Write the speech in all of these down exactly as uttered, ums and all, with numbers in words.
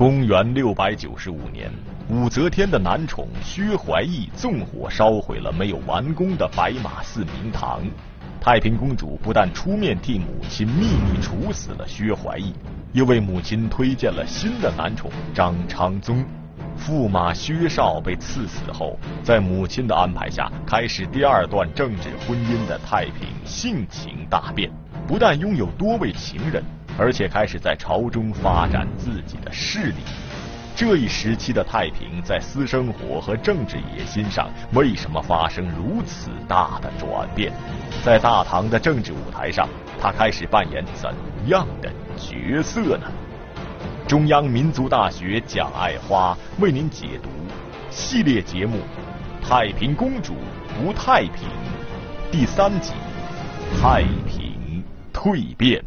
公元六百九十五年，武则天的男宠薛怀义纵火烧毁了没有完工的白马寺明堂。太平公主不但出面替母亲秘密处死了薛怀义，又为母亲推荐了新的男宠张昌宗。驸马薛绍被赐死后，在母亲的安排下，开始第二段政治婚姻的太平性情大变，不但拥有多位情人，而且开始在朝中发展自己的势力。这一时期的太平在私生活和政治野心上为什么发生如此大的转变？在大唐的政治舞台上，他开始扮演怎样的角色呢？中央民族大学蒋爱花为您解读系列节目《太平公主不太平》第三集《太平蜕变》。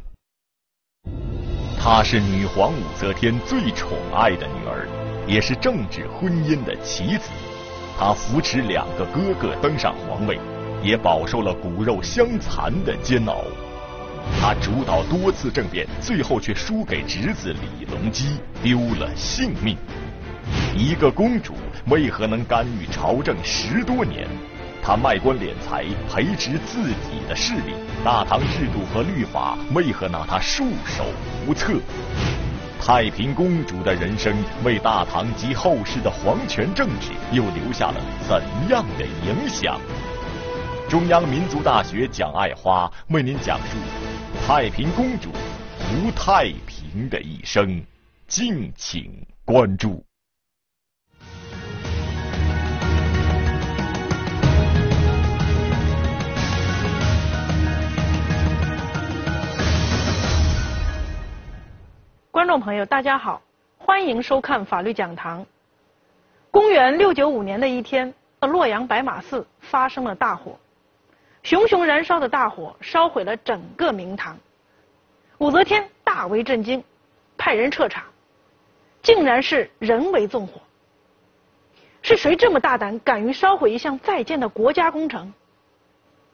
她是女皇武则天最宠爱的女儿，也是政治婚姻的棋子。她扶持两个哥哥登上皇位，也饱受了骨肉相残的煎熬。她主导多次政变，最后却输给侄子李隆基，丢了性命。一个公主为何能干预朝政十多年？她卖官敛财，培植自己的势力，大唐制度和律法为何拿她束手无策？太平公主的人生为大唐及后世的皇权政治又留下了怎样的影响？中央民族大学蒋爱花为您讲述太平公主不太平的一生，敬请关注。观众朋友，大家好，欢迎收看法律讲堂。公元六九五年的一天，洛阳白马寺发生了大火，熊熊燃烧的大火烧毁了整个明堂。武则天大为震惊，派人彻查，竟然是人为纵火。是谁这么大胆，敢于烧毁一项在建的国家工程？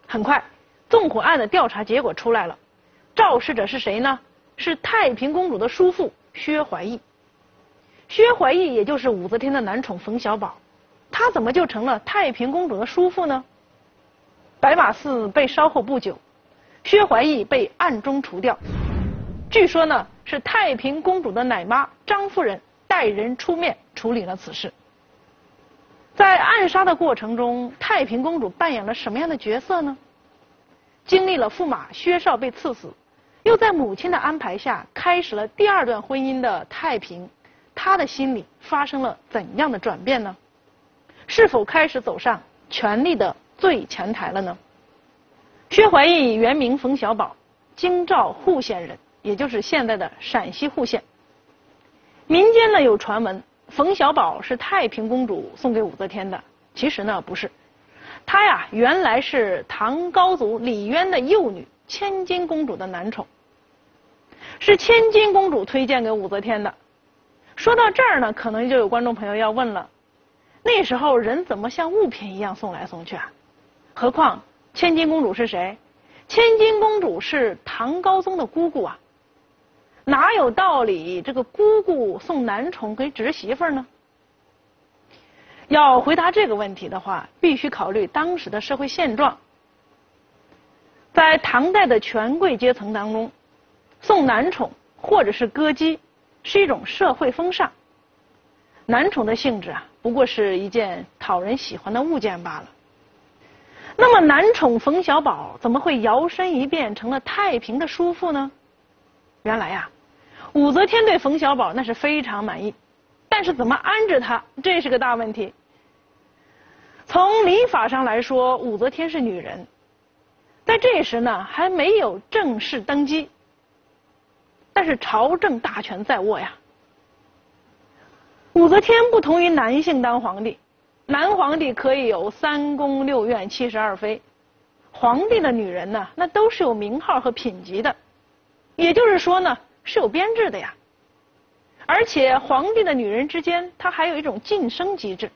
很快，纵火案的调查结果出来了，肇事者是谁呢？是太平公主的叔父薛怀义。薛怀义也就是武则天的男宠冯小宝，他怎么就成了太平公主的叔父呢？白马寺被烧后不久，薛怀义被暗中除掉。据说呢，是太平公主的奶妈张夫人带人出面处理了此事。在暗杀的过程中，太平公主扮演了什么样的角色呢？经历了驸马薛绍被赐死，又在母亲的安排下开始了第二段婚姻的太平，她的心理发生了怎样的转变呢？是否开始走上权力的最前台了呢？薛怀义原名冯小宝，京兆户县人，也就是现在的陕西户县。民间呢有传闻，冯小宝是太平公主送给武则天的，其实呢不是，她呀原来是唐高祖李渊的幼女，千金公主的男宠，是千金公主推荐给武则天的。说到这儿呢，可能就有观众朋友要问了，那时候人怎么像物品一样送来送去啊？何况千金公主是谁？千金公主是唐高宗的姑姑啊，哪有道理这个姑姑送男宠给侄媳妇呢？要回答这个问题的话，必须考虑当时的社会现状。在唐代的权贵阶层当中，送男宠或者是歌姬是一种社会风尚。男宠的性质啊，不过是一件讨人喜欢的物件罢了。那么男宠冯小宝怎么会摇身一变成了太平的叔父呢？原来呀、啊，武则天对冯小宝那是非常满意，但是怎么安置他，这是个大问题。从礼法上来说，武则天是女人，在这时呢，还没有正式登基，但是朝政大权在握呀。武则天不同于男性当皇帝，男皇帝可以有三宫六院七十二妃，皇帝的女人呢，那都是有名号和品级的，也就是说呢，是有编制的呀。而且皇帝的女人之间，她还有一种晋升机制。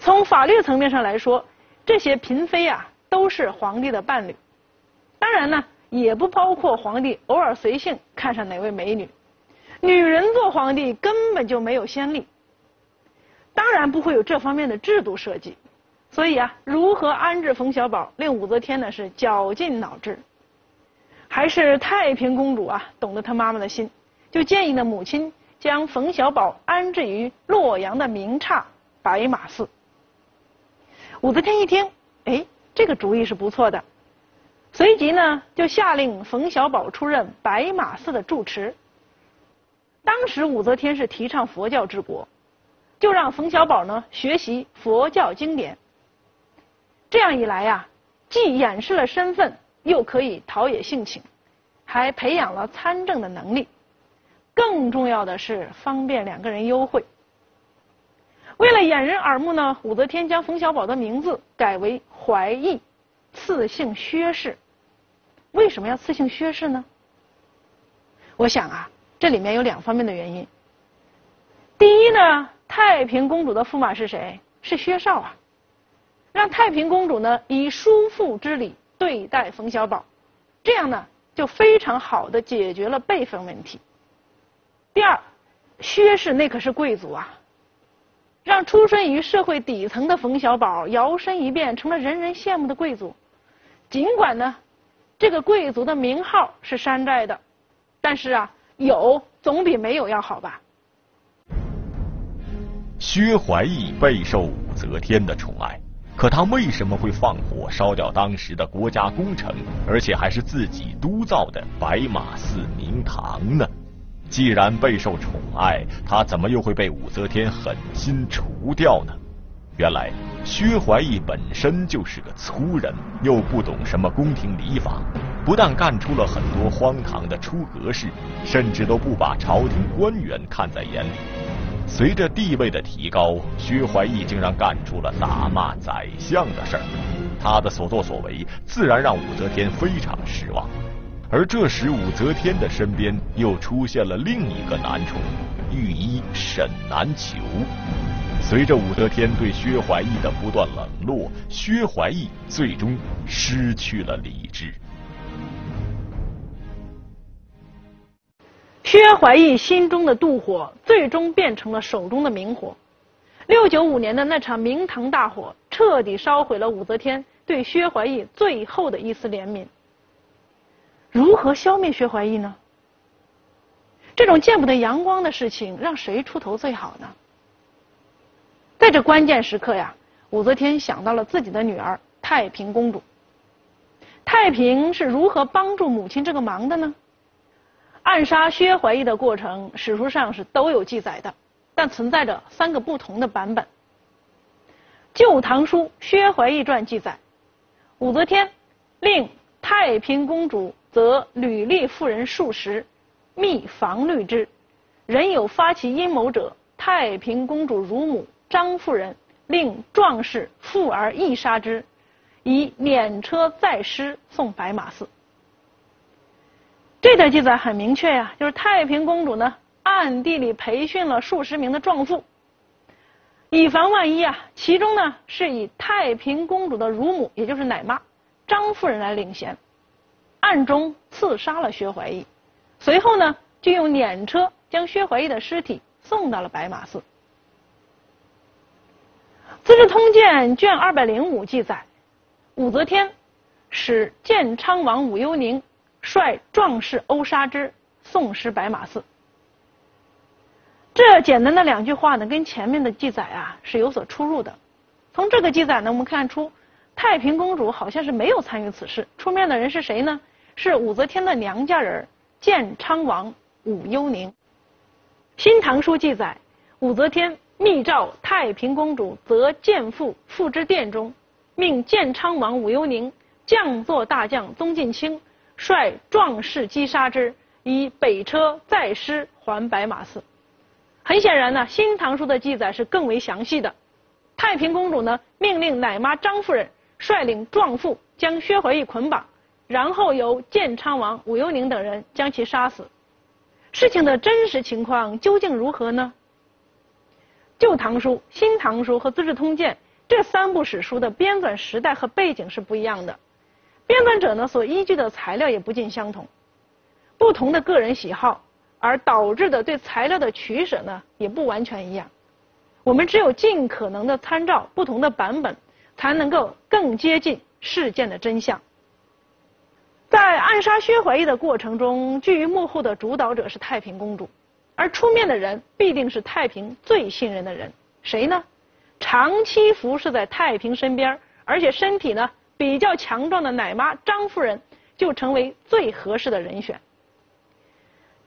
从法律层面上来说，这些嫔妃啊，都是皇帝的伴侣，当然呢，也不包括皇帝偶尔随性看上哪位美女，女人做皇帝根本就没有先例，当然不会有这方面的制度设计。所以啊，如何安置冯小宝，令武则天呢是绞尽脑汁。还是太平公主啊，懂得她妈妈的心，就建议呢母亲将冯小宝安置于洛阳的明刹白马寺。武则天一听，哎，这个主意是不错的，随即呢就下令冯小宝出任白马寺的住持。 当时武则天是提倡佛教治国，就让冯小宝呢学习佛教经典。这样一来呀、啊，既掩饰了身份，又可以陶冶性情，还培养了参政的能力。更重要的是，方便两个人幽会。为了掩人耳目呢，武则天将冯小宝的名字改为怀义，赐姓薛氏。为什么要赐姓薛氏呢？我想啊。 这里面有两方面的原因。第一呢，太平公主的驸马是谁？是薛绍啊，让太平公主呢以叔父之礼对待冯小宝，这样呢就非常好的解决了辈分问题。第二，薛氏那可是贵族啊，让出身于社会底层的冯小宝摇身一变成了人人羡慕的贵族。尽管呢，这个贵族的名号是山寨的，但是啊。 有总比没有要好吧。薛怀义备受武则天的宠爱，可他为什么会放火烧掉当时的国家工程，而且还是自己督造的白马寺明堂呢？既然备受宠爱，他怎么又会被武则天狠心除掉呢？原来薛怀义本身就是个粗人，又不懂什么宫廷礼法。 不但干出了很多荒唐的出格事，甚至都不把朝廷官员看在眼里。随着地位的提高，薛怀义竟然干出了打骂宰相的事儿。他的所作所为，自然让武则天非常失望。而这时，武则天的身边又出现了另一个男宠——御医沈南裘。随着武则天对薛怀义的不断冷落，薛怀义最终失去了理智。 薛怀义心中的妒火，最终变成了手中的明火。六九五年的那场明堂大火，彻底烧毁了武则天对薛怀义最后的一丝怜悯。如何消灭薛怀义呢？这种见不得阳光的事情，让谁出头最好呢？在这关键时刻呀，武则天想到了自己的女儿太平公主。太平是如何帮助母亲这个忙的呢？ 暗杀薛怀义的过程，史书上是都有记载的，但存在着三个不同的版本。《旧唐书·薛怀义传》记载，武则天令太平公主则屡立妇人数十，密防虑之。人有发起阴谋者，太平公主乳母张夫人令壮士妇而缢杀之，以辇车载尸送白马寺。 这段记载很明确呀、啊，就是太平公主呢暗地里培训了数十名的壮妇，以防万一啊。其中呢是以太平公主的乳母，也就是奶妈张夫人来领衔，暗中刺杀了薛怀义。随后呢就用辇车将薛怀义的尸体送到了白马寺。《资治通鉴》卷二百零五记载，武则天使建昌王武幽宁。 率壮士殴杀之，送尸白马寺。这简单的两句话呢，跟前面的记载啊是有所出入的。从这个记载呢，我们看出太平公主好像是没有参与此事。出面的人是谁呢？是武则天的娘家人建昌王武幽宁。《新唐书》记载，武则天密诏太平公主，则建父父之殿中，命建昌王武幽宁将作大将宗近卿。 率壮士击杀之，以北车载尸还白马寺。很显然呢，《新唐书》的记载是更为详细的。太平公主呢，命令奶妈张夫人率领壮妇将薛怀义捆绑，然后由建昌王武幽宁等人将其杀死。事情的真实情况究竟如何呢？《旧唐书》《新唐书》和《资治通鉴》这三部史书的编纂时代和背景是不一样的。 编纂者呢所依据的材料也不尽相同，不同的个人喜好、而导致的对材料的取舍呢也不完全一样。我们只有尽可能的参照不同的版本，才能够更接近事件的真相。在暗杀薛怀义的过程中，居于幕后的主导者是太平公主，而出面的人必定是太平最信任的人，谁呢？长期服侍在太平身边，而且身体呢比较强壮的奶妈张夫人就成为最合适的人选。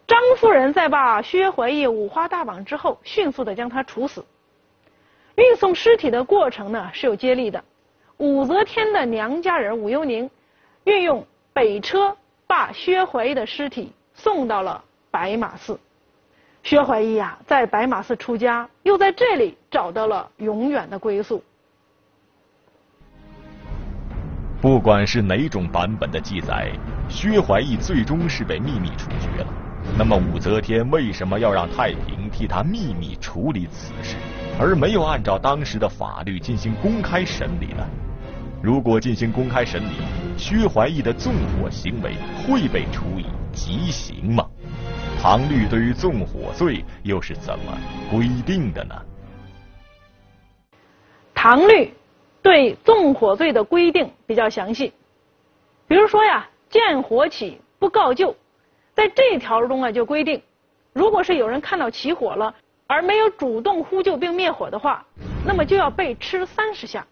张夫人在把薛怀义五花大绑之后，迅速的将他处死。运送尸体的过程呢是有接力的。武则天的娘家人武幽宁，运用北车把薛怀义的尸体送到了白马寺。薛怀义啊，在白马寺出家，又在这里找到了永远的归宿。不管是哪种版本的记载，薛怀义最终是被秘密处决了。 那么武则天为什么要让太平替他秘密处理此事，而没有按照当时的法律进行公开审理呢？如果进行公开审理，薛怀义的纵火行为会被处以极刑吗？唐律对于纵火罪又是怎么规定的呢？唐律对纵火罪的规定比较详细，比如说呀，见火起不告救。 在这条中啊，就规定，如果是有人看到起火了，而没有主动呼救并灭火的话，那么就要被吃三十下。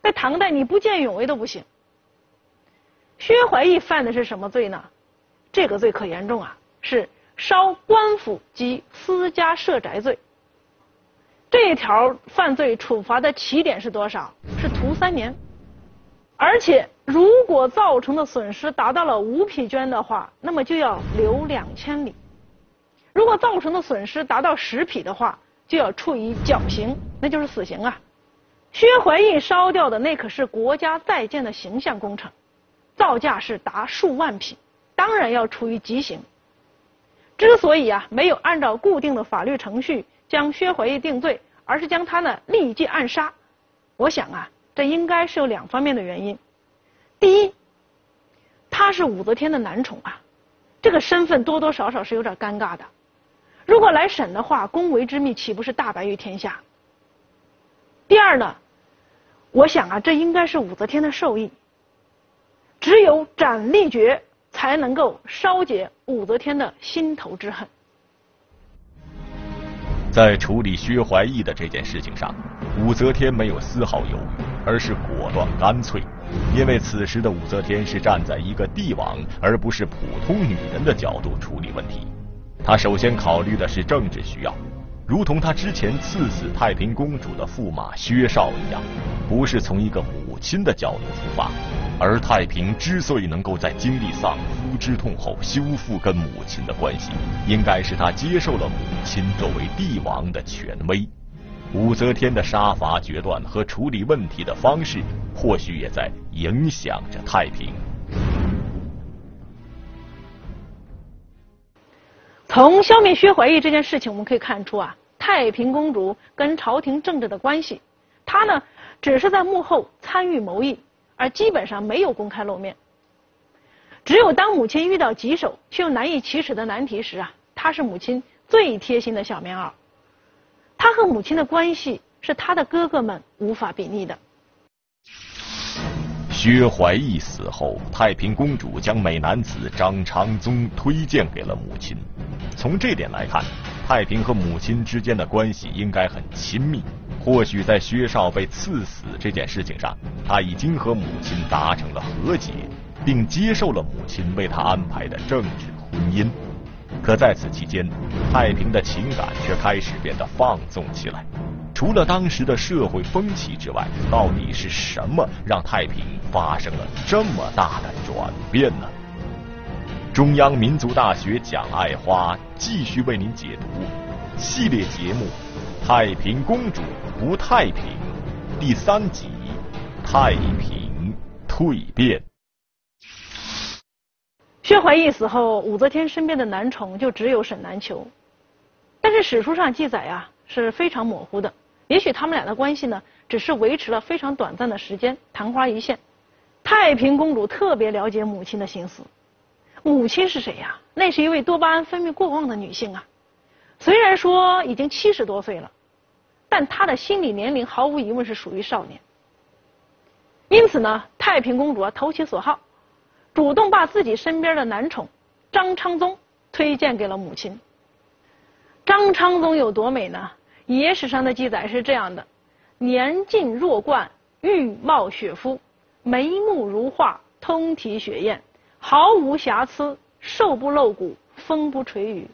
在唐代，你不见勇为都不行。薛怀义犯的是什么罪呢？这个罪可严重啊，是烧官府及私家社宅罪。这条犯罪处罚的起点是多少？是徒三年。而且。 如果造成的损失达到了五匹绢的话，那么就要流两千里；如果造成的损失达到十匹的话，就要处以绞刑，那就是死刑啊。薛怀义烧掉的那可是国家在建的形象工程，造价是达数万匹，当然要处以极刑。之所以啊没有按照固定的法律程序将薛怀义定罪，而是将他呢立即暗杀，我想啊，这应该是有两方面的原因。 第一，他是武则天的男宠啊，这个身份多多少少是有点尴尬的。如果来审的话，宫闱之秘岂不是大白于天下？第二呢，我想啊，这应该是武则天的授意，只有斩立决才能够烧解武则天的心头之恨。在处理薛怀义的这件事情上，武则天没有丝毫犹豫，而是果断干脆。 因为此时的武则天是站在一个帝王而不是普通女人的角度处理问题，她首先考虑的是政治需要，如同她之前赐死太平公主的驸马薛绍一样，不是从一个母亲的角度出发。而太平之所以能够在经历丧夫之痛后修复跟母亲的关系，应该是她接受了母亲作为帝王的权威。 武则天的杀伐决断和处理问题的方式，或许也在影响着太平。从消灭薛怀义这件事情，我们可以看出啊，太平公主跟朝廷政治的关系，她呢只是在幕后参与谋议，而基本上没有公开露面。只有当母亲遇到棘手却又难以启齿的难题时啊，她是母亲最贴心的小棉袄。 他和母亲的关系是他的哥哥们无法比拟的。薛怀义死后，太平公主将美男子张昌宗推荐给了母亲。从这点来看，太平和母亲之间的关系应该很亲密。或许在薛绍被赐死这件事情上，他已经和母亲达成了和解，并接受了母亲为他安排的政治婚姻。 可在此期间，太平的情感却开始变得放纵起来。除了当时的社会风气之外，到底是什么让太平发生了这么大的转变呢？中央民族大学蒋爱花继续为您解读系列节目《太平公主不太平》第三集《太平蜕变》。 薛怀义死后，武则天身边的男宠就只有沈南裘，但是史书上记载啊是非常模糊的，也许他们俩的关系呢只是维持了非常短暂的时间，昙花一现。太平公主特别了解母亲的心思，母亲是谁呀？那是一位多巴胺分泌过旺的女性啊，虽然说已经七十多岁了，但她的心理年龄毫无疑问是属于少年。因此呢，太平公主啊投其所好，主动把自己身边的男宠张昌宗推荐给了母亲。张昌宗有多美呢？野史上的记载是这样的：年近弱冠，玉貌雪肤，眉目如画，通体雪艳，毫无瑕疵，瘦不露骨，风不垂羽。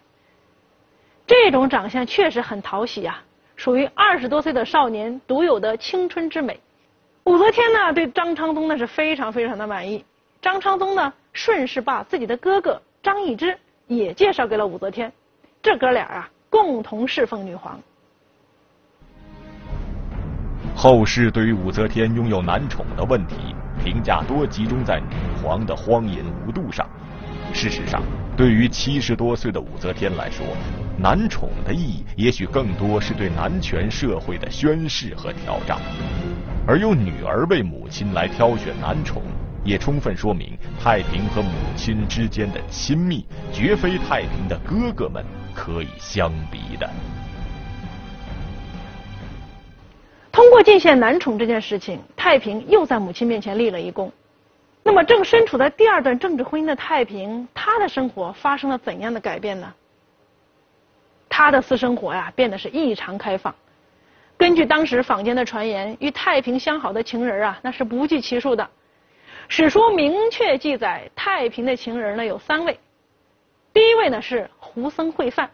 这种长相确实很讨喜啊，属于二十多岁的少年独有的青春之美。武则天呢，对张昌宗呢是非常非常的满意。张昌宗呢，顺势把自己的哥哥张易之也介绍给了武则天，这哥俩啊，共同侍奉女皇。后世对于武则天拥有男宠的问题，评价多集中在女皇的荒淫无度上。事实上，对于七十多岁的武则天来说，男宠的意义也许更多是对男权社会的宣示和挑战。而用女儿为母亲来挑选男宠，也充分说明太平和母亲之间的亲密，绝非太平的哥哥们可以相比的。通过进献男宠这件事情，太平又在母亲面前立了一功。那么正身处在第二段政治婚姻的太平，她的生活发生了怎样的改变呢？她的私生活呀、啊、变得是异常开放。根据当时坊间的传言，与太平相好的情人啊那是不计其数的。史书明确记载，太平的情人呢有三位。第一位呢是胡僧慧范，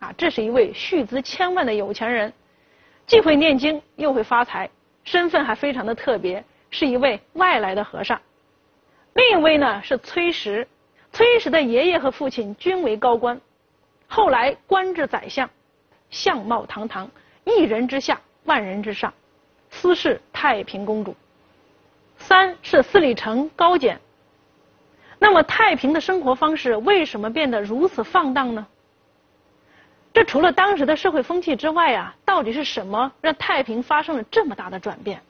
啊，这是一位蓄资千万的有钱人，既会念经又会发财，身份还非常的特别，是一位外来的和尚。另一位呢是崔实，崔实的爷爷和父亲均为高官，后来官至宰相，相貌堂堂，一人之下，万人之上，私谥太平公主。三是司礼丞高简。那么太平的生活方式为什么变得如此放荡呢？这除了当时的社会风气之外啊，到底是什么让太平发生了这么大的转变？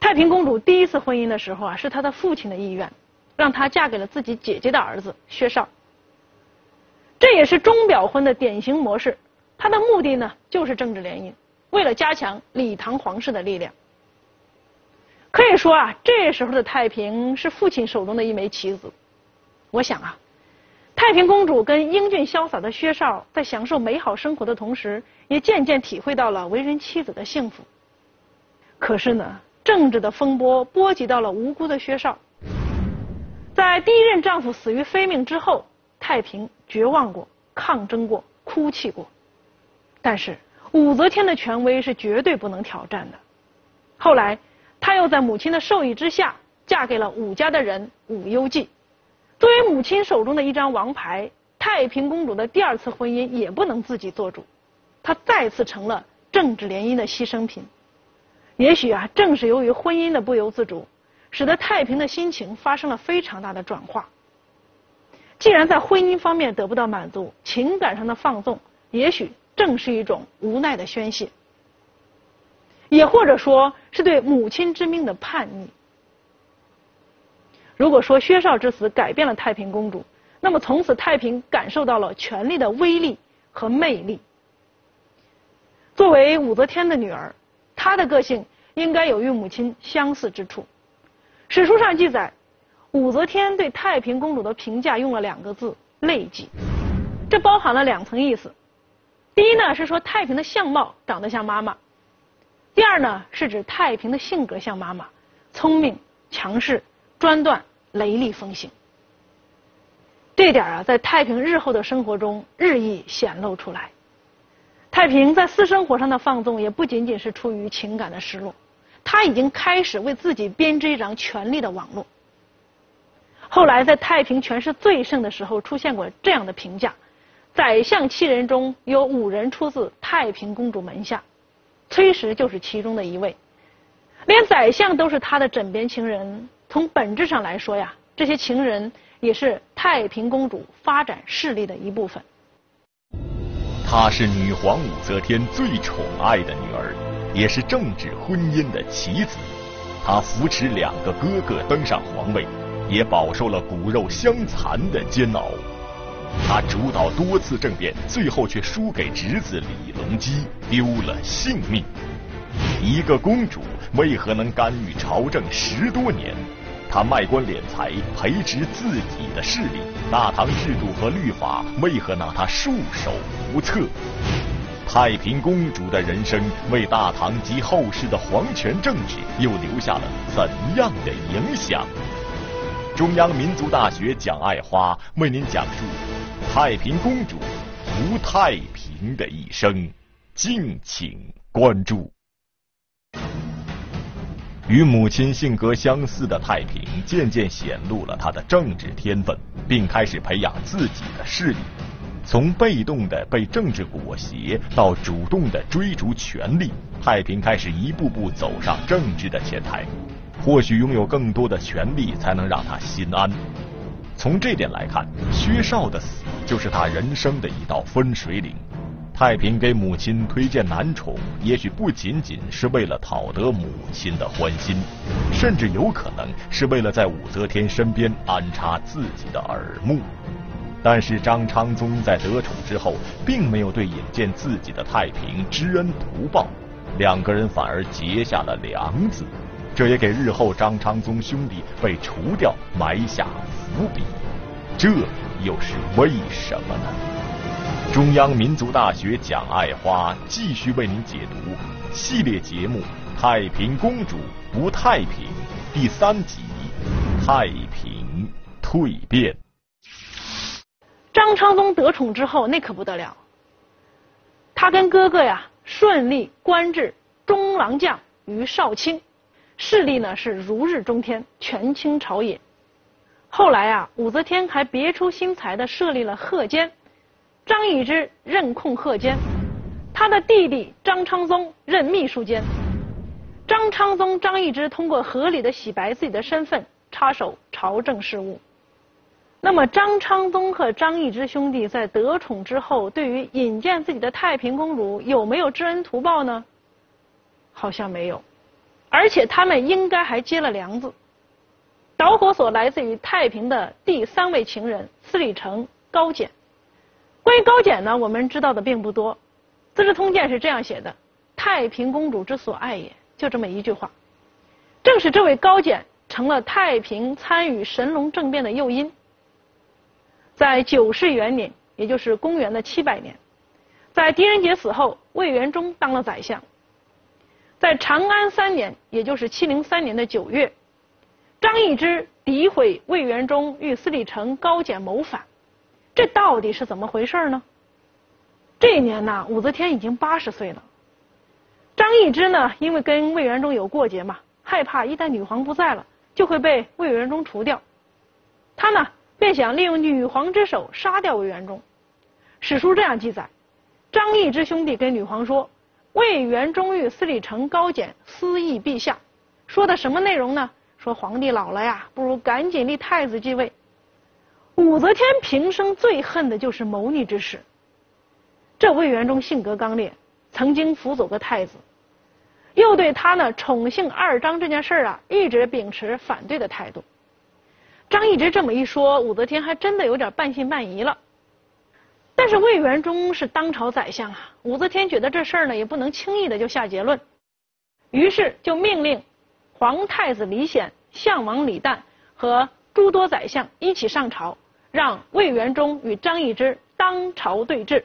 太平公主第一次婚姻的时候啊，是她的父亲的意愿，让她嫁给了自己姐姐的儿子薛绍。这也是钟表婚的典型模式，她的目的呢就是政治联姻，为了加强李唐皇室的力量。可以说啊，这时候的太平是父亲手中的一枚棋子。我想啊，太平公主跟英俊潇洒的薛绍在享受美好生活的同时，也渐渐体会到了为人妻子的幸福。可是呢，政治的风波波及到了无辜的薛绍。在第一任丈夫死于非命之后，太平绝望过，抗争过，哭泣过。但是武则天的权威是绝对不能挑战的。后来她又在母亲的授意之下，嫁给了武家的人武攸暨。作为母亲手中的一张王牌，太平公主的第二次婚姻也不能自己做主，她再次成了政治联姻的牺牲品。也许啊，正是由于婚姻的不由自主，使得太平的心情发生了非常大的转化。既然在婚姻方面得不到满足，情感上的放纵，也许正是一种无奈的宣泄。也或者说是对母亲之命的叛逆。如果说薛绍之死改变了太平公主，那么从此太平感受到了权力的威力和魅力。作为武则天的女儿，她的个性应该有与母亲相似之处。史书上记载，武则天对太平公主的评价用了两个字：类己。这包含了两层意思。第一呢，是说太平的相貌长得像妈妈。第二呢，是指太平的性格像妈妈，聪明、强势、专断、雷厉风行。这点啊，在太平日后的生活中日益显露出来。太平在私生活上的放纵也不仅仅是出于情感的失落，他已经开始为自己编织一张权力的网络。后来在太平权势最盛的时候，出现过这样的评价：宰相七人中有五人出自太平公主门下。崔实就是其中的一位，连宰相都是他的枕边情人。从本质上来说呀，这些情人也是太平公主发展势力的一部分。她是女皇武则天最宠爱的女儿，也是政治婚姻的棋子。她扶持两个哥哥登上皇位，也饱受了骨肉相残的煎熬。他主导多次政变，最后却输给侄子李隆基，丢了性命。一个公主为何能干预朝政十多年？她卖官敛财，培植自己的势力，大唐制度和律法为何拿她束手无策？太平公主的人生为大唐及后世的皇权政治又留下了怎样的影响？中央民族大学蒋爱花为您讲述太平公主胡太平的一生，敬请关注。与母亲性格相似的太平，渐渐显露了她的政治天分，并开始培养自己的势力。从被动的被政治裹挟到主动的追逐权力，太平开始一步步走上政治的前台。或许拥有更多的权力才能让他心安。从这点来看，薛绍的死就是他人生的一道分水岭。太平给母亲推荐男宠，也许不仅仅是为了讨得母亲的欢心，甚至有可能是为了在武则天身边安插自己的耳目。但是张昌宗在得宠之后，并没有对引荐自己的太平知恩图报，两个人反而结下了梁子，这也给日后张昌宗兄弟被除掉埋下伏笔。这又是为什么呢？中央民族大学蒋爱花继续为您解读系列节目《太平公主不太平》第三集《太平蜕变》。张昌宗得宠之后，那可不得了。他跟哥哥呀顺利官至中郎将于少卿，势力呢是如日中天，权倾朝野。后来啊，武则天还别出心裁地设立了贺监，张易之任控贺监，他的弟弟张昌宗任秘书监。张昌宗、张易之通过合理的洗白自己的身份，插手朝政事务。那么张昌宗和张易之兄弟在得宠之后，对于引荐自己的太平公主有没有知恩图报呢？好像没有，而且他们应该还结了梁子。导火索来自于太平的第三位情人司礼丞高简。关于高简呢，我们知道的并不多。《资治通鉴》是这样写的：“太平公主之所爱也”，就这么一句话。正是这位高简成了太平参与神龙政变的诱因。在九世元年，也就是公元的七百年，在狄仁杰死后，魏元忠当了宰相。在长安三年，也就是七零三年的九月，张易之诋毁魏元忠与司礼丞高简谋反，这到底是怎么回事呢？这一年呢，武则天已经八十岁了。张易之呢，因为跟魏元忠有过节嘛，害怕一旦女皇不在了，就会被魏元忠除掉。他呢，便想利用女皇之手杀掉魏元忠。史书这样记载：张易之兄弟跟女皇说，魏元忠与司礼丞高简私议陛下，说的什么内容呢？说皇帝老了呀，不如赶紧立太子继位。武则天平生最恨的就是谋逆之事。这魏元忠性格刚烈，曾经辅佐过太子，又对他呢宠幸二张这件事啊，一直秉持反对的态度。张易之这么一说，武则天还真的有点半信半疑了。但是魏元忠是当朝宰相啊，武则天觉得这事儿呢也不能轻易的就下结论，于是就命令皇太子李显、相王李旦和诸多宰相一起上朝，让魏元忠与张易之当朝对峙。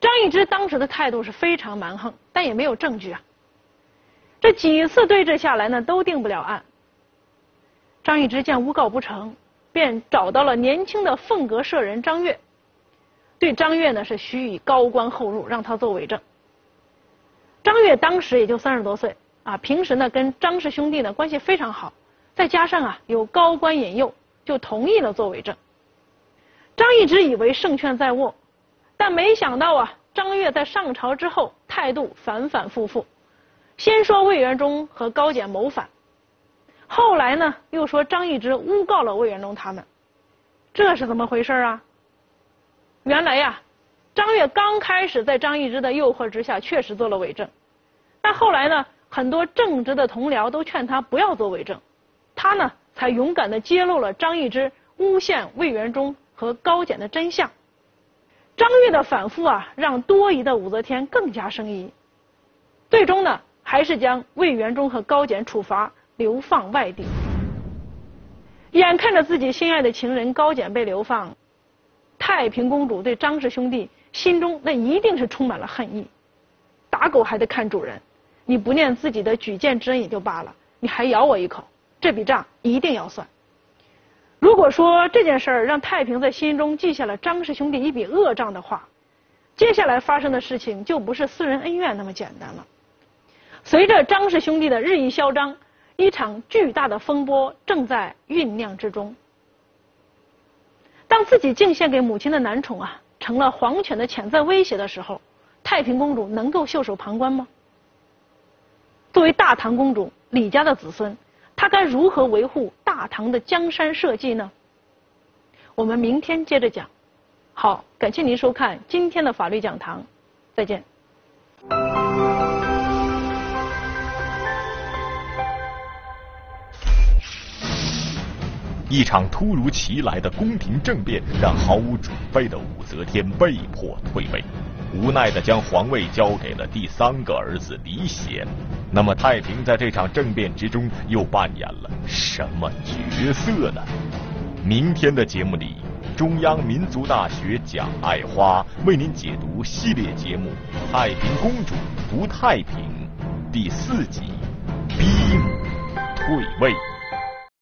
张易之当时的态度是非常蛮横，但也没有证据啊。这几次对峙下来呢，都定不了案。张易之见诬告不成，便找到了年轻的凤阁舍人张悦，对张悦呢是许以高官厚禄，让他做伪证。张悦当时也就三十多岁啊，平时呢跟张氏兄弟呢关系非常好，再加上啊有高官引诱，就同意了做伪证。张易之以为胜券在握，但没想到啊，张悦在上朝之后态度反反复复，先说魏元忠和高简谋反。后来呢，又说张易之诬告了魏元忠他们，这是怎么回事啊？原来呀，张悦刚开始在张易之的诱惑之下，确实做了伪证，但后来呢，很多正直的同僚都劝他不要做伪证，他呢才勇敢地揭露了张易之诬陷魏元忠和高简的真相。张裕的反复啊，让多疑的武则天更加生疑。最终呢，还是将魏元忠和高简处罚，流放外地。眼看着自己心爱的情人高简被流放，太平公主对张氏兄弟心中那一定是充满了恨意。打狗还得看主人，你不念自己的举荐之恩也就罢了，你还咬我一口，这笔账一定要算。如果说这件事儿让太平在心中记下了张氏兄弟一笔恶账的话，接下来发生的事情就不是私人恩怨那么简单了。随着张氏兄弟的日益嚣张，一场巨大的风波正在酝酿之中。当自己敬献给母亲的男宠啊，成了皇权的潜在威胁的时候，太平公主能够袖手旁观吗？作为大唐公主李家的子孙，她该如何维护大唐的江山社稷呢？我们明天接着讲。好，感谢您收看今天的法律讲堂，再见。一场突如其来的宫廷政变让毫无准备的武则天被迫退位，无奈的将皇位交给了第三个儿子李显。那么太平在这场政变之中又扮演了什么角色呢？明天的节目里，中央民族大学蒋爱花为您解读系列节目《太平公主不太平》第四集：逼母退位。